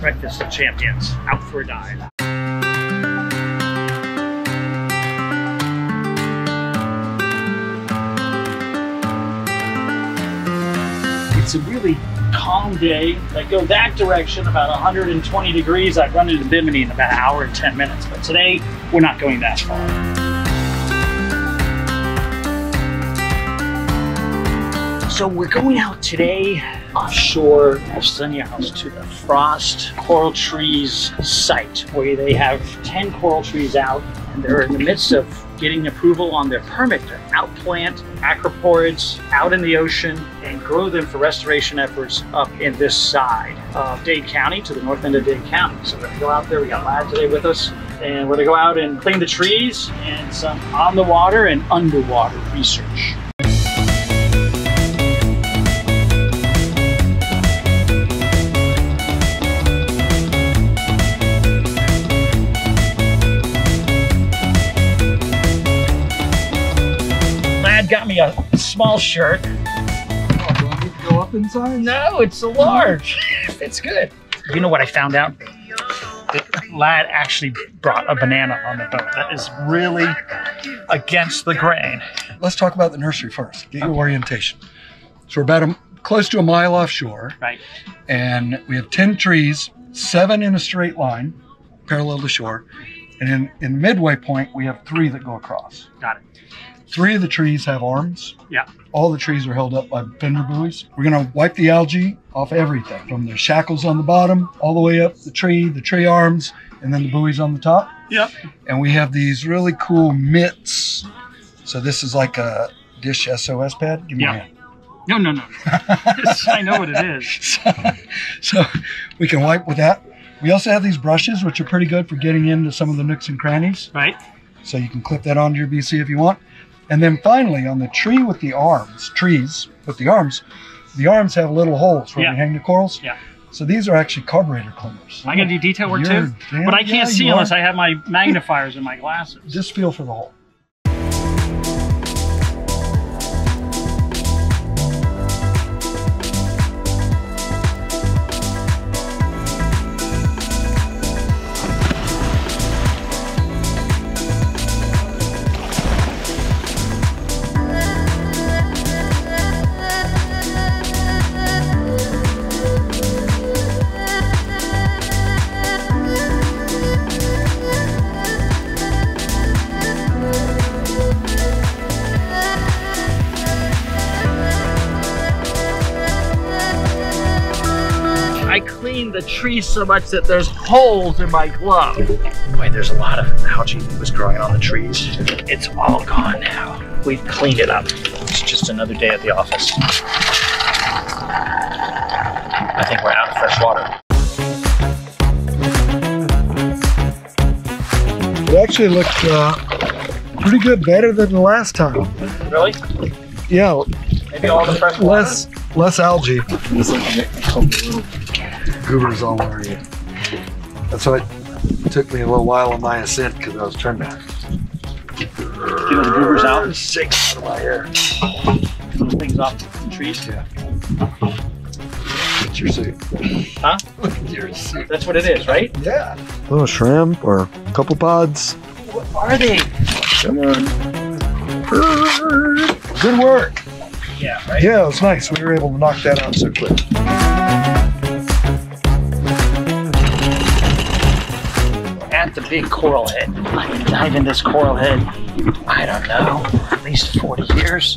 Breakfast of champions, out for a dive. It's a really calm day. If I go that direction about 120 degrees, I'd run into Bimini in about an hour and 10 minutes. But today, we're not going that far. So we're going out today offshore of Sunny House to the Frost Coral Trees site, where they have 10 coral trees out, and they're in the midst of getting approval on their permit to outplant acroporids out in the ocean and grow them for restoration efforts up in this side of Dade County, to the north end of Dade County. So we're gonna go out there. We got Lad today with us, and we're gonna go out and clean the trees and some on the water and underwater research. Got me a small shirt. Oh, don't you go up in size? No, it's a large. It's good. You know what I found out? That Lad actually brought a banana on the boat. That is really against the grain. Let's talk about the nursery first. Get your orientation. So we're about close to a mile offshore. Right. And we have 10 trees, 7 in a straight line, parallel to shore. And in the midway point, we have 3 that go across. Got it. 3 of the trees have arms. Yeah. All the trees are held up by fender buoys. We're gonna wipe the algae off everything, from the shackles on the bottom, all the way up the tree arms, and then the buoys on the top. Yep. And we have these really cool mitts. So this is like a dish SOS pad. Give me a hand. No. I know what it is. So we can wipe with that. We also have these brushes, which are pretty good for getting into some of the nooks and crannies. Right. So you can clip that onto your BC if you want. And then finally, on the tree with the arms, the arms have little holes where we hang the corals. Yeah. So these are actually carburetor cleaners. I'm going to do detail work too, but I can't see unless I have my magnifiers and my glasses. Just feel for the hole. I cleaned the tree so much that there's holes in my glove. Boy, there's a lot of algae that was growing on the trees. It's all gone now. We've cleaned it up. It's just another day at the office. I think we're out of fresh water. It actually looked pretty good, better than the last time. Really? Yeah. Maybe all the fresh water? Less algae. Goobers all over you. That's why it took me a little while on my ascent, because I was trying to get the goobers out and shake out of my hair. Little things off the trees. Yeah. Look at your suit. Huh? Look at your suit. That's what it is, right? Yeah. A little shrimp or a couple pods. What are they? Come on. Good work. Yeah, right? Yeah, it was nice. We were able to knock that out so quick. At the big coral head. I can dive in this coral head, I don't know, at least 40 years,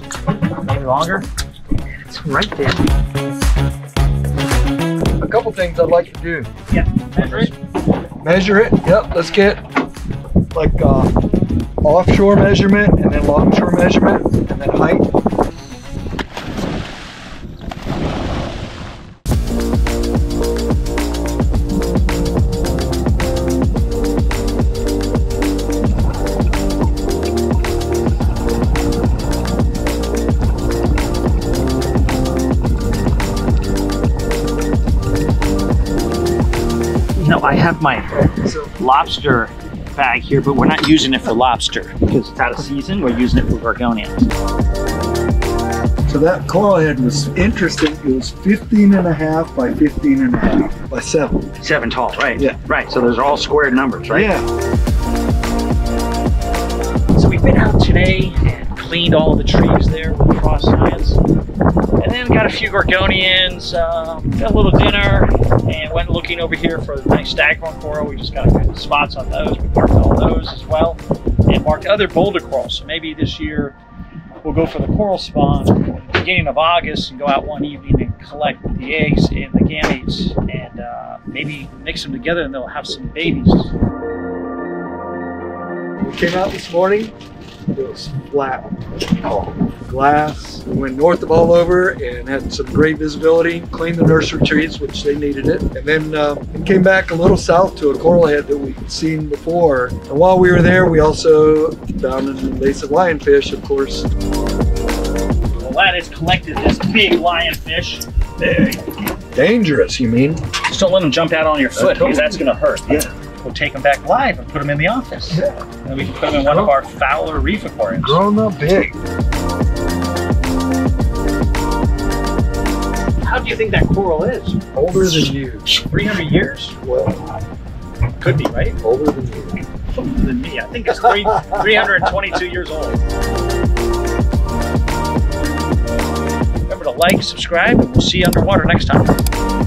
maybe longer. It's right there. A couple things I'd like to do. Yeah, measure it. Measure it, yep, let's get like offshore measurement, and then longshore measurement, and then height. I have my lobster bag here, but we're not using it for lobster because it's out of season. We're using it for gorgonians. So that coral head was interesting. It was 15 and a half by 15 and a half by 7. 7 tall, right? Yeah. Right, so those are all squared numbers, right? Yeah. So we've been out today and cleaned all the trees there with Frost Science. And then got a few gorgonians, got a little dinner, and went looking over here for the nice staghorn coral. We just got a good spots on those. We marked all those as well, and marked other boulder corals. So maybe this year we'll go for the coral spawn at the beginning of August and go out one evening and collect the eggs and the gametes, and maybe mix them together and they'll have some babies. We came out this morning, it was flat, glass. We went north of all over and had some great visibility, cleaned the nursery trees, which they needed it, and then came back a little south to a coral head that we'd seen before. And while we were there, we also found an invasive lionfish, of course. Well, Lad has collected this big lionfish. Big. Dangerous, you mean? Just don't let them jump out on your foot, because that's going to hurt. Yeah. We'll take them back live and put them in the office. Yeah. And we can put them in one of our Fowler Reef aquariums. Grown up big. How do you think that coral is? Older than you. 300 years? Well, could be, right? Older than you. Older than me. I think it's 322 years old. Remember to like, subscribe, and we'll see you underwater next time.